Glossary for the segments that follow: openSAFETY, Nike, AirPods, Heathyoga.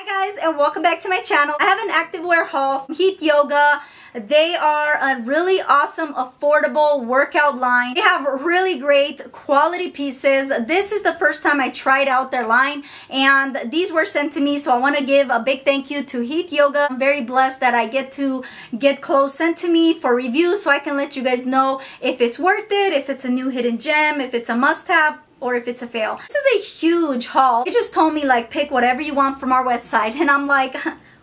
Hi guys, and welcome back to my channel. I have an activewear haul from Heathyoga. They are a really awesome, affordable workout line. They have really great quality pieces. This is the first time I tried out their line, and these were sent to me, so I want to give a big thank you to Heathyoga. I'm very blessed that I get to get clothes sent to me for review, so I can let you guys know if it's worth it, if it's a new hidden gem, if it's a must-have, or if it's a fail. This is a huge haul. They just told me, like, pick whatever you want from our website, and I'm like,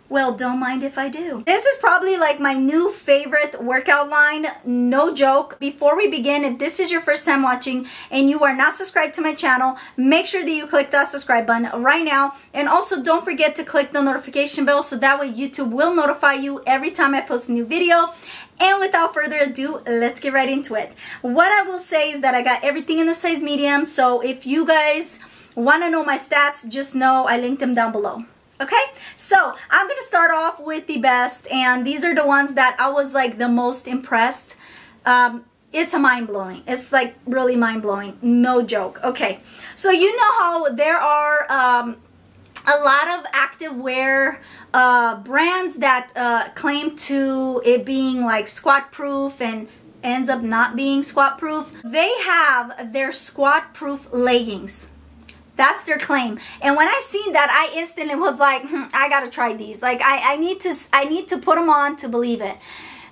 well, don't mind if I do. This is probably like my new favorite workout line, no joke. Before we begin, if this is your first time watching and you are not subscribed to my channel, make sure that you click that subscribe button right now. And also don't forget to click the notification bell so that way YouTube will notify you every time I post a new video. And without further ado, let's get right into it. What I will say is that I got everything in the size medium, so if you guys wanna know my stats, just know I linked them down below. Okay, so I'm gonna start off with the best, and these are the ones that I was like the most impressed. It's a mind-blowing. It's like really mind-blowing, no joke. Okay, so you know how there are a lot of activewear brands that claim to it being like squat proof and ends up not being squat proof. They have their squat proof leggings. That's their claim. And when I seen that, I instantly was like, I gotta try these. Like, I need to put them on to believe it.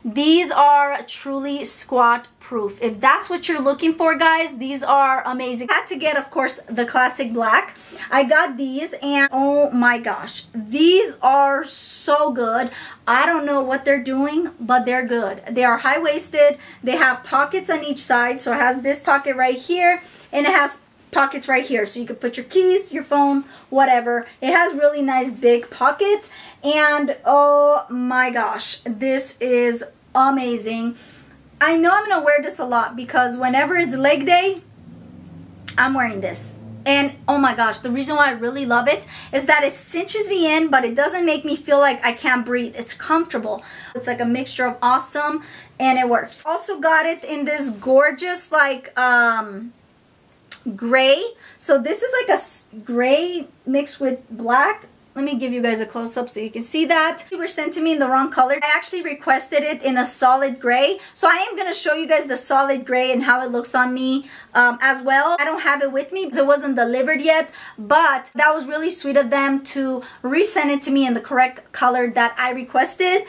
These are truly squat proof. If that's what you're looking for, guys, these are amazing. I had to get, of course, the classic black. I got these, and oh my gosh, these are so good. I don't know what they're doing, but they're good. They are high-waisted. They have pockets on each side. So it has this pocket right here, and it has pockets right here, so you can put your keys, your phone, whatever. It has really nice big pockets, and oh my gosh, this is amazing. I know I'm gonna wear this a lot because whenever it's leg day, I'm wearing this. And oh my gosh, the reason why I really love it is that it cinches me in, but it doesn't make me feel like I can't breathe. It's comfortable. It's like a mixture of awesome, and it works. Also got it in this gorgeous, like, gray. So this is like a gray mixed with black. Let me give you guys a close-up so you can see that. They were sent to me in the wrong color. I actually requested it in a solid gray, so I am going to show you guys the solid gray and how it looks on me as well. I don't have it with me because it wasn't delivered yet, but that was really sweet of them to resend it to me in the correct color that I requested.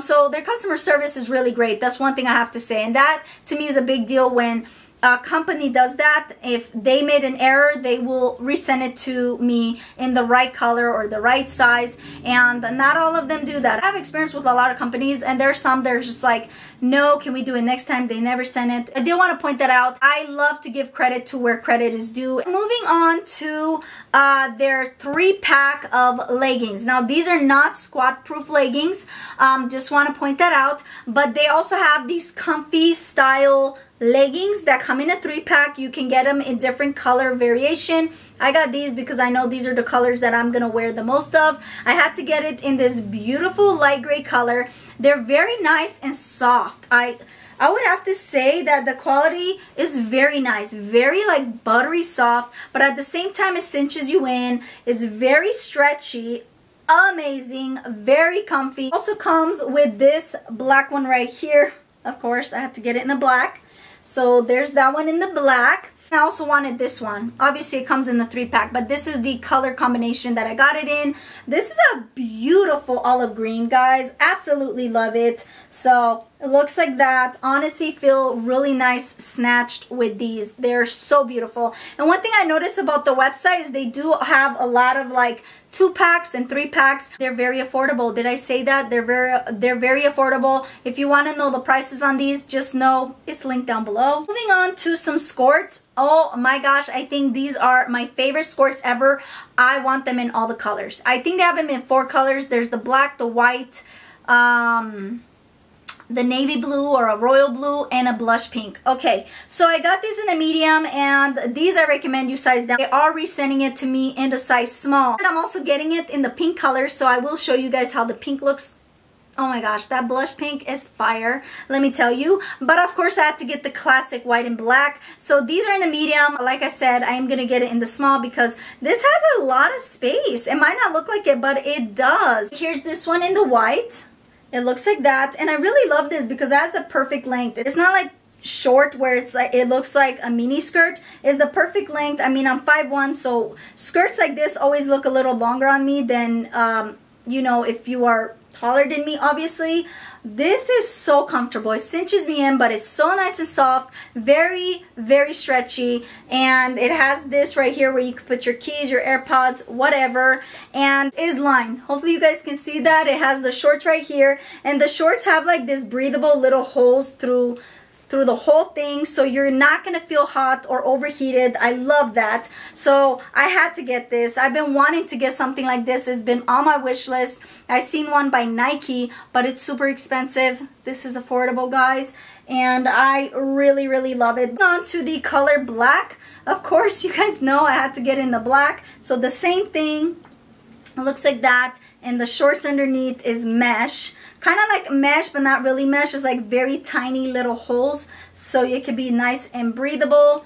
So their customer service is really great. That's one thing I have to say, and that to me is a big deal when a company does that. If they made an error, they will resend it to me in the right color or the right size, and not all of them do that. I have experience with a lot of companies, and there's some that are just like, no, can we do it next time? They never send it. I did want to point that out. I love to give credit to where credit is due. Moving on to their 3-pack of leggings. Now, these are not squat-proof leggings. Just want to point that out, but they also have these comfy style leggings that come in a 3-pack. You can get them in different color variation. I got these because I know these are the colors that I'm gonna wear the most of. I had to get it in this beautiful light gray color. They're very nice and soft. I would have to say that the quality is very nice, very like buttery soft, but at the same time it cinches you in. It's very stretchy, amazing, very comfy. Also comes with this black one right here. Of course, I had to get it in the black. So there's that one in the black. I also wanted this one. Obviously, it comes in the 3-pack, but this is the color combination that I got it in. This is a beautiful olive green, guys. Absolutely love it. So it looks like that. Honestly, feel really nice snatched with these. They're so beautiful. And one thing I noticed about the website is they do have a lot of like 2-packs and 3-packs. They're very affordable. Did I say that? They're very affordable. If you want to know the prices on these, just know it's linked down below. Moving on to some skirts. Oh my gosh, I think these are my favorite skirts ever. I want them in all the colors. I think they have them in 4 colors. There's the black, the white, the navy blue or a royal blue, and a blush pink. Okay, so I got these in a medium, and these I recommend you size down. They are resending it to me in the size small, and I'm also getting it in the pink color, so I will show you guys how the pink looks Oh my gosh, that blush pink is fire, let me tell you. But of course I had to get the classic white and black. So these are in the medium. Like I said, I am going to get it in the small because this has a lot of space. It might not look like it, but it does. Here's this one in the white. It looks like that. And I really love this because it has the perfect length. It's not like short where it's like it looks like a mini skirt. Is the perfect length. I mean, I'm 5'1", so skirts like this always look a little longer on me than you know, if you are taller than me, obviously. This is so comfortable. It cinches me in, but it's so nice and soft, very, very stretchy. And it has this right here where you can put your keys, your AirPods, whatever, and is lined. Hopefully you guys can see that. It has the shorts right here, and the shorts have like this breathable little holes through the whole thing, so you're not gonna feel hot or overheated. I love that. So I had to get this. I've been wanting to get something like this. It's been on my wish list. I seen one by Nike, but it's super expensive. This is affordable, guys, and I really love it. On to the color black. Of course, you guys know I had to get in the black. So the same thing, it looks like that, and the shorts underneath is mesh, kind of like mesh but not really mesh. It's like very tiny little holes, so it could be nice and breathable.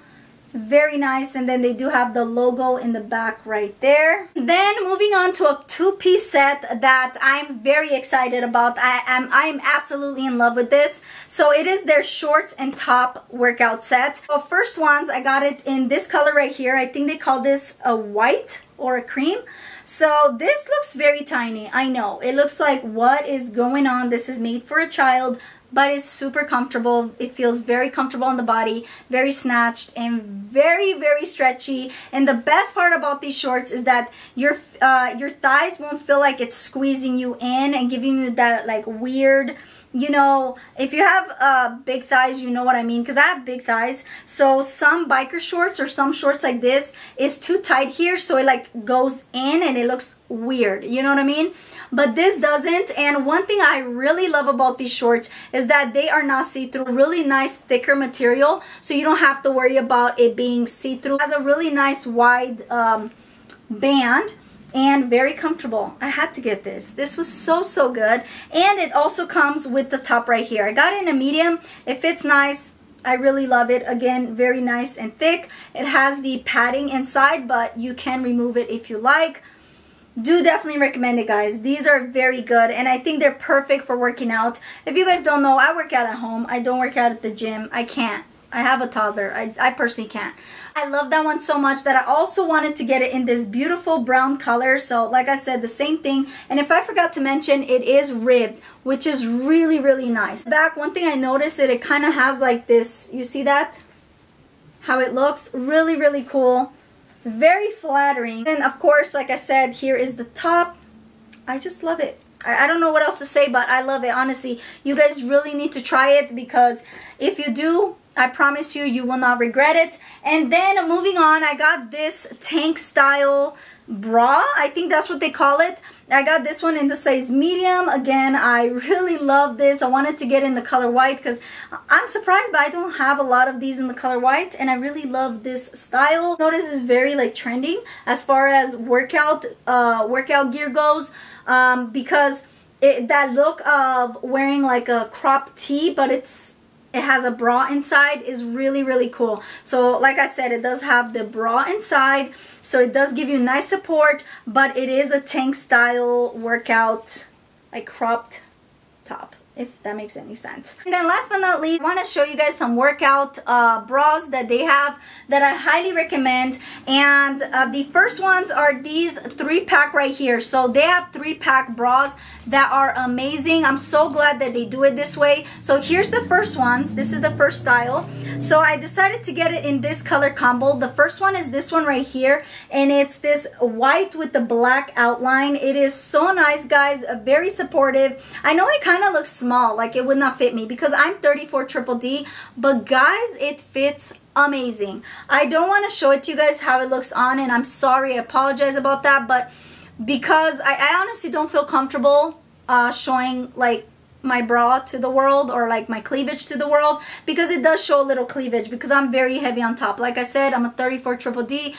Very nice. And then they do have the logo in the back right there. Then moving on to a two-piece set that I'm very excited about. I am absolutely in love with this. So it is their shorts and top workout set. So first ones, I got it in this color right here. I think they call this a white or a cream. So this looks very tiny. I know it looks like, what is going on? This is made for a child, but it's super comfortable. It feels very comfortable on the body, very snatched, and very stretchy. And the best part about these shorts is that your thighs won't feel like it's squeezing you in and giving you that like weird, you know, if you have big thighs, you know what I mean, because I have big thighs. So some biker shorts or some shorts like this is too tight here, so it like goes in and it looks weird, you know what I mean? But this doesn't. And one thing I really love about these shorts is that they are not see-through. Really nice thicker material, so you don't have to worry about it being see-through. It has a really nice wide band and very comfortable. I had to get this. This was so good. And it also comes with the top right here. I got it in a medium. It fits nice. I really love it. Again, very nice and thick. It has the padding inside, but you can remove it if you like. Do definitely recommend it, guys. These are very good, and I think they're perfect for working out. If you guys don't know, I work out at home. I don't work out at the gym. I can't. I have a toddler. I personally can't. I love that one so much that I also wanted to get it in this beautiful brown color. So like I said, the same thing. And if I forgot to mention, it is ribbed, which is really nice. Back, one thing I noticed that it kind of has like this, you see that? How it looks? Really cool. Very flattering. And of course, like I said, here is the top. I just love it. I don't know what else to say, but I love it. Honestly, you guys really need to try it, because if you do, I promise you, you will not regret it. And then moving on, I got this tank style bra. I think that's what they call it. I got this one in the size medium. Again, I really love this. I wanted to get in the color white because I'm surprised, but I don't have a lot of these in the color white, and I really love this style. Notice it's very like trending as far as workout gear goes, because that look of wearing like a crop tee, but it has a bra inside, is really cool. So like I said, it does have the bra inside, so it does give you nice support, but it is a tank style workout, like cropped top, if that makes any sense. And then last but not least, I want to show you guys some workout bras that they have that I highly recommend. And the first ones are these 3-pack right here. So they have 3-pack bras that are amazing. I'm so glad that they do it this way. So here's the first ones. This is the first style. So I decided to get it in this color combo. The first one is this one right here, and it's this white with the black outline. It is so nice, guys. Very supportive. I know it kind of looks small, like it would not fit me because I'm 34 DDD, but guys, it fits amazing. I don't want to show it to you guys how it looks on, and I'm sorry, I apologize about that, but because I honestly don't feel comfortable showing like my bra to the world, or like my cleavage to the world, because it does show a little cleavage because I'm very heavy on top. Like I said, I'm a 34 DDD.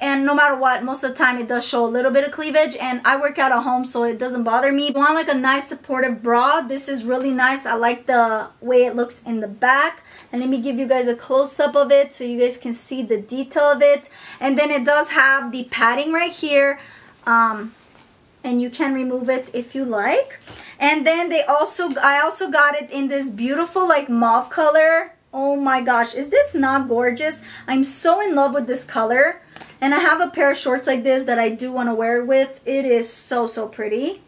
And no matter what, most of the time it does show a little bit of cleavage, and I work out at home, so it doesn't bother me. I want like a nice supportive bra. This is really nice. I like the way it looks in the back. And let me give you guys a close-up of it so you guys can see the detail of it. And then it does have the padding right here. And you can remove it if you like. And then they also, I also got it in this beautiful like mauve color. Oh my gosh, is this not gorgeous? I'm so in love with this color. And I have a pair of shorts like this that I do want to wear with. It is so, so pretty.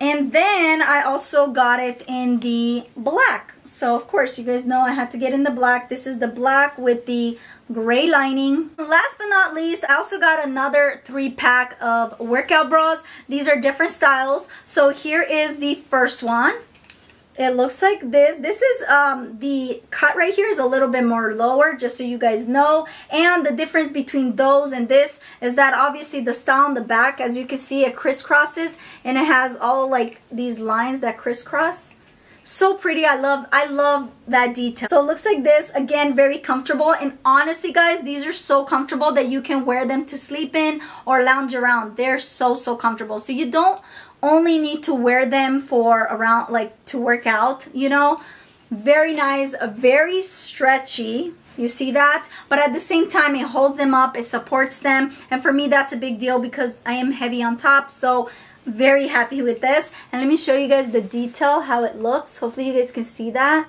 And then I also got it in the black. So, of course, you guys know I had to get in the black. This is the black with the gray lining. Last but not least, I also got another 3-pack of workout bras. These are different styles. So, here is the first one. It looks like this. This is the cut right here is a little bit more lower, just so you guys know. And the difference between those and this is that obviously the style on the back, as you can see, it crisscrosses and it has all like these lines that crisscross. So pretty. I love that detail. So it looks like this. Again, very comfortable, and honestly guys, these are so comfortable that you can wear them to sleep in or lounge around. They're so, so comfortable. So you don't only need to wear them for around like to work out, you know. Very nice, very stretchy. You see that? But at the same time, it holds them up, it supports them, and for me that's a big deal because I am heavy on top. So very happy with this, and let me show you guys the detail, how it looks. Hopefully you guys can see that.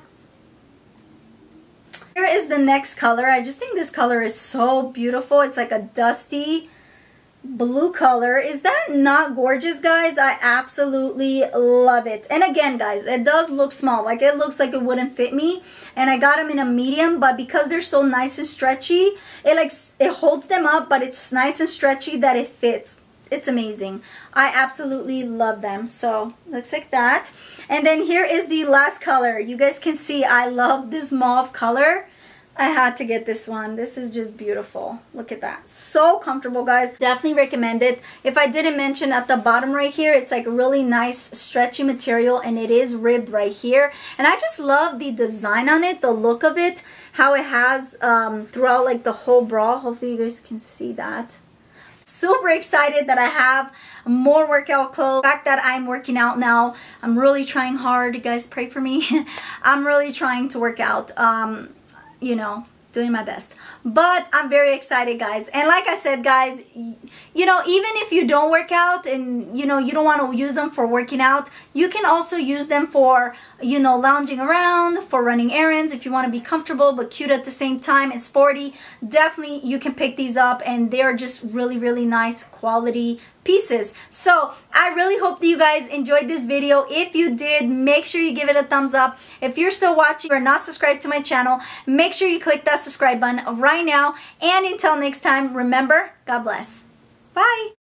Here is the next color. I just think this color is so beautiful. It's like a dusty blue color. Is that not gorgeous, guys? I absolutely love it. And again guys, it does look small, like it looks like it wouldn't fit me, and I got them in a medium, but because they're so nice and stretchy, it like it holds them up, but it's nice and stretchy that it fits. It's amazing. I absolutely love them. So looks like that. And then here is the last color. You guys can see I love this mauve color. I had to get this one. This is just beautiful. Look at that. So comfortable, guys. Definitely recommend it. If I didn't mention, at the bottom right here, it's like really nice stretchy material, and it is ribbed right here. And I just love the design on it, the look of it, how it has throughout like the whole bra. Hopefully you guys can see that. Super excited that I have more workout clothes. The fact that I'm working out now, I'm really trying hard. You guys pray for me. I'm really trying to work out. You know, doing my best. But I'm very excited, guys. And like I said, guys, you know, even if you don't work out and, you know, you don't want to use them for working out, you can also use them for, you know, lounging around, for running errands. If you want to be comfortable but cute at the same time and sporty, definitely you can pick these up, and they're just really, really nice quality pieces. So I really hope that you guys enjoyed this video. If you did, make sure you give it a thumbs up. If you're still watching or not subscribed to my channel, make sure you click that subscribe button right now. And until next time, remember, God bless. Bye.